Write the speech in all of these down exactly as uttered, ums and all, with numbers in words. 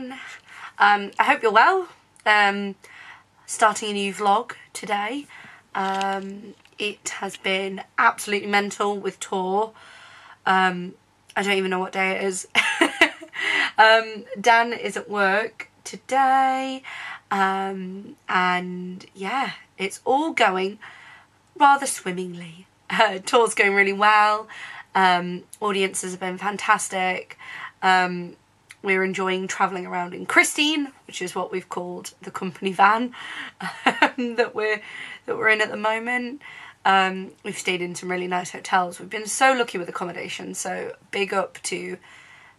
everyone. Um, I hope you're well. Um, starting a new vlog today. Um, it has been absolutely mental with tour. Um, I don't even know what day it is. um, Dan is at work today. Um, and yeah, it's all going rather swimmingly. Uh, tour's going really well. Um, audiences have been fantastic. Um, we're enjoying travelling around in Christine, which is what we've called the company van um, that we're that we're in at the moment. Um, we've stayed in some really nice hotels. We've been so lucky with accommodation, so big up to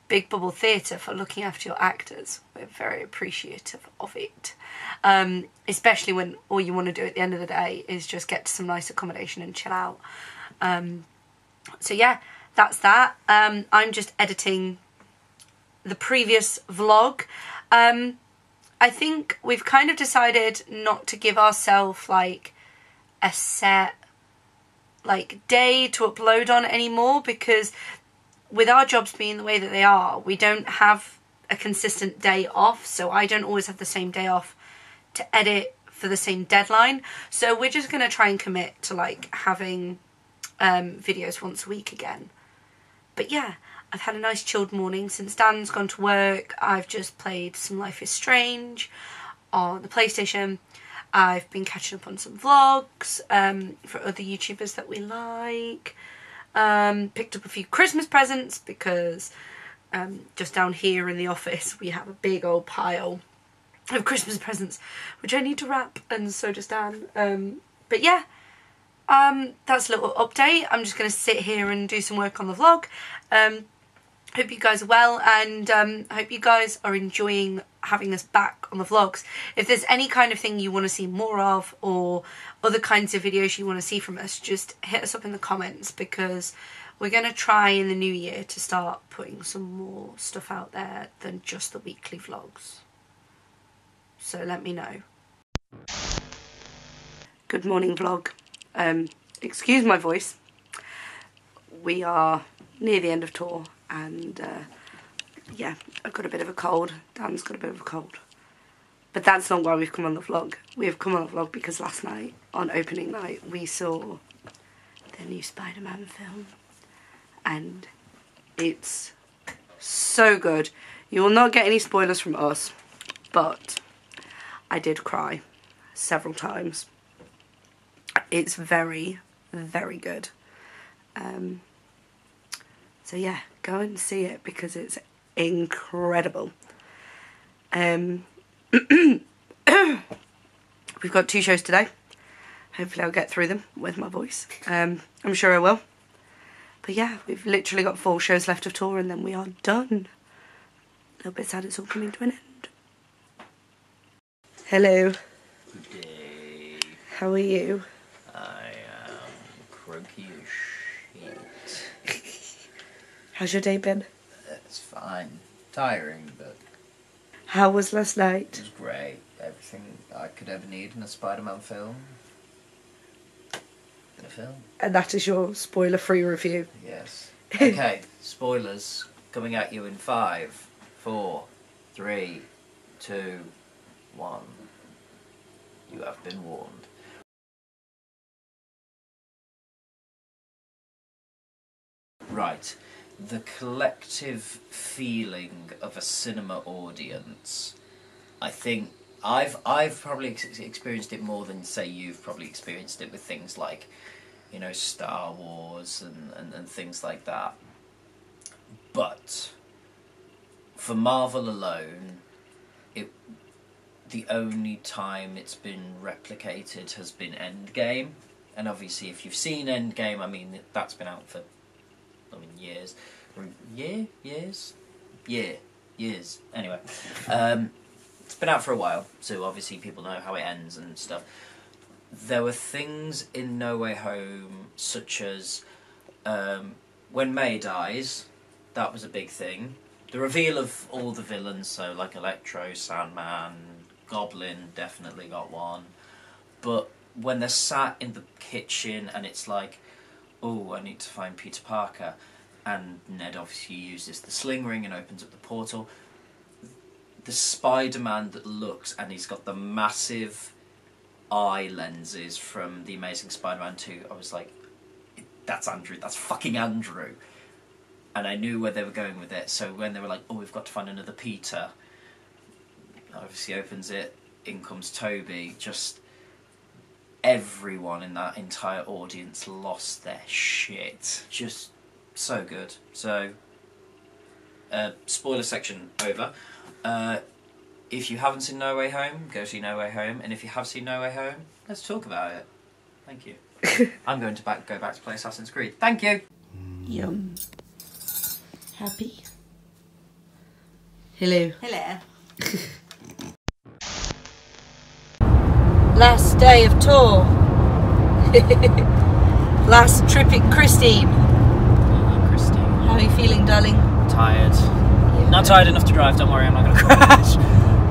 Big Bubble Theatre for looking after your actors. We're very appreciative of it, um, especially when all you want to do at the end of the day is just get to some nice accommodation and chill out. Um, so yeah, that's that. Um, I'm just editing the previous vlog. Um, I think we've kind of decided not to give ourselves like a set like day to upload on anymore, because with our jobs being the way that they are, we don't have a consistent day off. So I don't always have the same day off to edit for the same deadline. So we're just going to try and commit to like having um, videos once a week again. But yeah, I've had a nice chilled morning since Dan's gone to work. I've just played some Life is Strange on the PlayStation. I've been catching up on some vlogs um, for other YouTubers that we like. Um, picked up a few Christmas presents because um, just down here in the office we have a big old pile of Christmas presents which I need to wrap, and so does Dan. Um, but yeah. Um, that's a little update. I'm just going to sit here and do some work on the vlog. Um, hope you guys are well, and um, hope you guys are enjoying having us back on the vlogs. If there's any kind of thing you want to see more of, or other kinds of videos you want to see from us, just hit us up in the comments, because we're going to try in the new year to start putting some more stuff out there than just the weekly vlogs. So let me know. Good morning vlog. Um, excuse my voice, we are near the end of tour, and uh, yeah, I've got a bit of a cold, Dan's got a bit of a cold, but that's not why we've come on the vlog. We have come on the vlog because last night, on opening night, we saw the new Spider-Man film, and it's so good. You will not get any spoilers from us, but I did cry several times. It's very, very good. Um, so yeah, go and see it because it's incredible. Um, we've got two shows today. Hopefully I'll get through them with my voice. Um, I'm sure I will. But yeah, we've literally got four shows left of tour and then we are done. A little bit sad it's all coming to an end. Hello. Good day. How are you? Croaky as shit. How's your day been? It's fine. Tiring, but... How was last night? It was great. Everything I could ever need in a Spider-Man film. In a film. And that is your spoiler-free review. Yes. Okay, spoilers coming at you in five, four, three, two, one. You have been warned. Right, the collective feeling of a cinema audience. I think I've I've probably ex experienced it more than say you've probably experienced it with things like, you know, Star Wars and, and, and things like that. But for Marvel alone, it the only time it's been replicated has been Endgame, and obviously if you've seen Endgame, I mean that's been out for. I mean, years, year, years, yeah, years. Anyway, um, it's been out for a while, so obviously people know how it ends and stuff. There were things in No Way Home, such as um, when May dies, that was a big thing. The reveal of all the villains, so like Electro, Sandman, Goblin definitely got one. But when they're sat in the kitchen and it's like, oh, I need to find Peter Parker, and Ned obviously uses the sling ring and opens up the portal. the Spider-Man that looks, and he's got the massive eye lenses from The Amazing Spider-Man two, I was like, that's Andrew, that's fucking Andrew. And I knew where they were going with it, so when they were like, oh, we've got to find another Peter, obviously opens it, in comes Toby, just everyone in that entire audience lost their shit. Just so good. So, uh, spoiler section over. Uh, if you haven't seen No Way Home, go see No Way Home, and if you have seen No Way Home, let's talk about it. Thank you. I'm going to back, go back to play Assassin's Creed. Thank you! Yum. Happy? Hello. Hello. Last day of tour. Last trip at Christine. Hello, Christine. How are you feeling, darling? Tired. Yeah. Not tired enough to drive, don't worry, I'm not going to crash.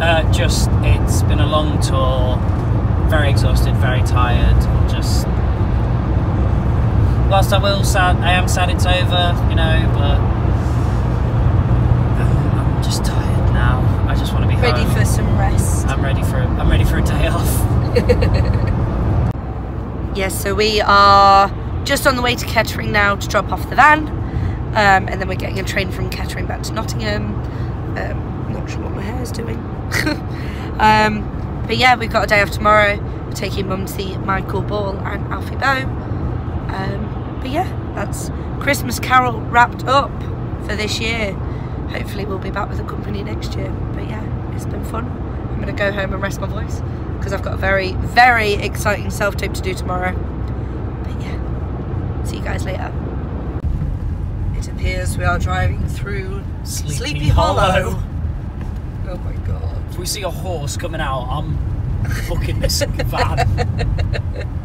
Uh, just, it's been a long tour. Very exhausted, very tired. Just, whilst I will sad, I am sad it's over, you know, but I'm just tired now. I just want to be home. Ready for some rest. I'm ready for I'm ready for a day off. Yes, so we are just on the way to Kettering now to drop off the van, um, and then we're getting a train from Kettering back to Nottingham. Um, not sure what my hair's doing. um, but yeah, we've got a day off tomorrow. We're taking Mum to see Michael Ball and Alfie Boe. Um, but yeah, that's Christmas Carol wrapped up for this year. Hopefully we'll be back with the company next year. But yeah, it's been fun. I'm going to go home and rest my voice because I've got a very, very exciting self-tape to do tomorrow. But yeah, see you guys later. It appears we are driving through Sleepy, Sleepy Hollow. Hollow. Oh my God. If we see a horse coming out, I'm fucking this van.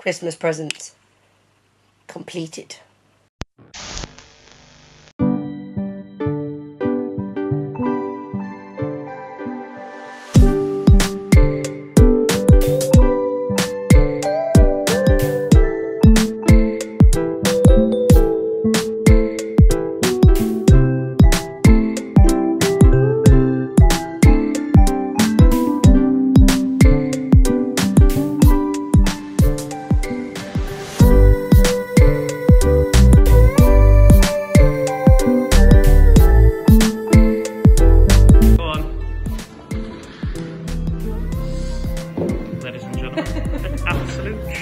Christmas presents completed. Ladies and gentlemen, an absolute